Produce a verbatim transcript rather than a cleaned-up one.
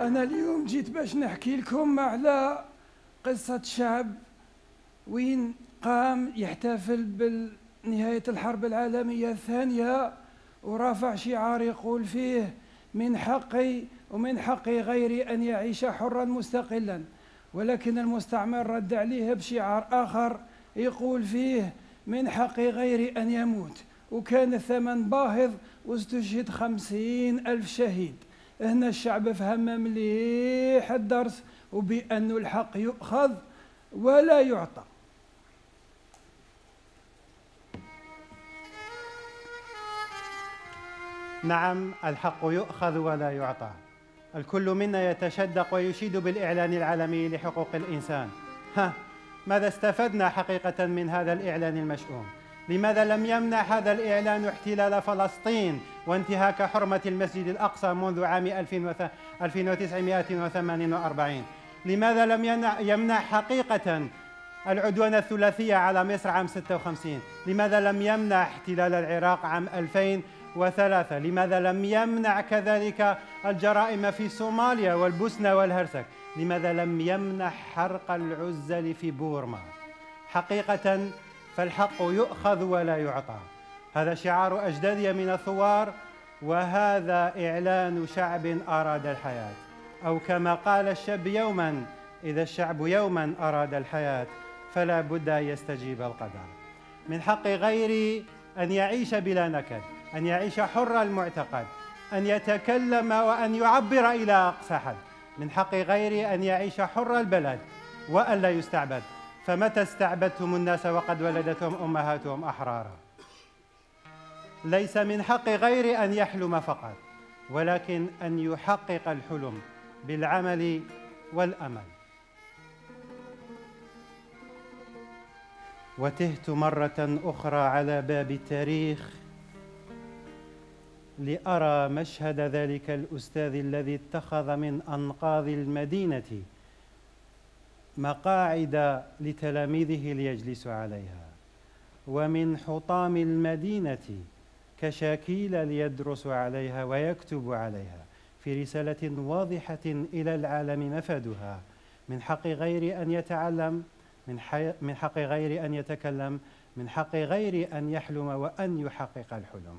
أنا اليوم جيت باش نحكي لكم على قصة شعب وين قام يحتفل بنهاية الحرب العالمية الثانية ورافع شعار يقول فيه: من حقي ومن حقي غيري أن يعيش حرا مستقلا. ولكن المستعمر رد عليه بشعار آخر يقول فيه: من حقي غيري أن يموت. وكان الثمن باهظ واستشهد خمسين ألف شهيد. هنا الشعب فهم مليح الدرس وبأن الحق يؤخذ ولا يعطى. نعم، الحق يؤخذ ولا يعطى. الكل منا يتشدق ويشيد بالإعلان العالمي لحقوق الإنسان. ها، ماذا استفدنا حقيقة من هذا الإعلان المشؤوم؟ لماذا لم يمنع هذا الإعلان احتلال فلسطين وانتهاك حرمة المسجد الأقصى منذ عام ألف وتسعمائة وثمانية وأربعين؟ لماذا لم يمنع حقيقة العدوان الثلاثية على مصر عام ستة وخمسين؟ لماذا لم يمنع احتلال العراق عام ألفين وثلاثة؟ لماذا لم يمنع كذلك الجرائم في صوماليا والبوسنة والهرسك؟ لماذا لم يمنع حرق العزل في بورما؟ حقيقة فالحق يؤخذ ولا يعطى. هذا شعار أجدادي من الثوار، وهذا إعلان شعب أراد الحياة، أو كما قال الشاب يوما: إذا الشعب يوما أراد الحياة فلا بد يستجيب القدر. من حق غيري أن يعيش بلا نكد، أن يعيش حر المعتقد، أن يتكلم وأن يعبر إلى أقصى حد. من حق غيري أن يعيش حر البلد وأن لا يستعبد، فمتى استعبدتم الناس وقد ولدتهم أمهاتهم أحرارا. ليس من حق غيري أن يحلم فقط، ولكن أن يحقق الحلم بالعمل والأمل. وتهت مرة أخرى على باب التاريخ لأرى مشهد ذلك الأستاذ الذي اتخذ من أنقاض المدينة مقاعد لتلاميذه ليجلسوا عليها، ومن حطام المدينة كشاكيل ليدرس عليها ويكتب عليها. في رسالة واضحة إلى العالم مفادها: من حق غيري أن يتعلم، من, من حق غيري أن يتكلم، من حق غيري أن يحلم وأن يحقق الحلم.